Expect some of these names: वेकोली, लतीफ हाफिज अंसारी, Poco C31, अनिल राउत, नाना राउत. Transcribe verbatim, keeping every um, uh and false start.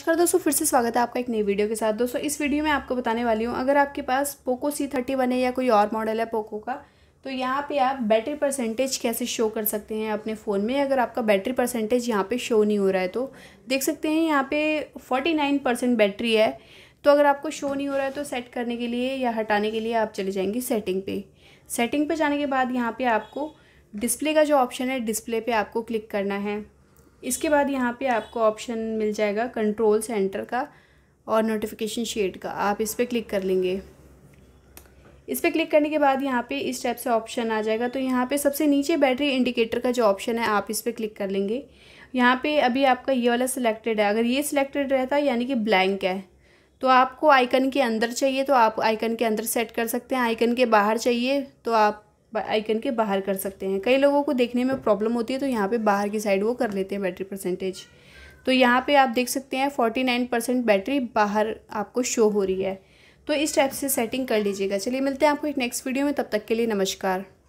नमस्कार दोस्तों, फिर से स्वागत है आपका एक नई वीडियो के साथ। दोस्तों इस वीडियो में आपको बताने वाली हूँ, अगर आपके पास पोको सी थर्टी वन है या कोई और मॉडल है पोको का, तो यहाँ पे आप बैटरी परसेंटेज कैसे शो कर सकते हैं अपने फ़ोन में। अगर आपका बैटरी परसेंटेज यहाँ पे शो नहीं हो रहा है तो देख सकते हैं यहाँ पे उनचास परसेंट बैटरी है। तो अगर आपको शो नहीं हो रहा है तो सेट करने के लिए या हटाने के लिए आप चले जाएंगे सेटिंग पे। सेटिंग पे जाने के बाद यहाँ पे आपको डिस्प्ले का जो ऑप्शन है, डिस्प्ले पे आपको क्लिक करना है। इसके बाद यहाँ पे आपको ऑप्शन मिल जाएगा कंट्रोल सेंटर का और नोटिफिकेशन शेड का, आप इस पर क्लिक कर लेंगे। इस पर क्लिक करने के बाद यहाँ पे इस टाइप से ऑप्शन आ जाएगा। तो यहाँ पे सबसे नीचे बैटरी इंडिकेटर का जो ऑप्शन है आप इस पर क्लिक कर लेंगे। यहाँ पे अभी आपका ये वाला सिलेक्टेड है, अगर ये सिलेक्टेड रहता यानी कि ब्लैंक है तो आपको आइकन के अंदर चाहिए तो आप आइकन के अंदर सेट कर सकते हैं, आइकन के बाहर चाहिए तो आप आइकन के बाहर कर सकते हैं। कई लोगों को देखने में प्रॉब्लम होती है तो यहाँ पे बाहर की साइड वो कर लेते हैं बैटरी परसेंटेज। तो यहाँ पे आप देख सकते हैं उनचास परसेंट बैटरी बाहर आपको शो हो रही है। तो इस टाइप से सेटिंग कर लीजिएगा। चलिए मिलते हैं आपको एक नेक्स्ट वीडियो में, तब तक के लिए नमस्कार।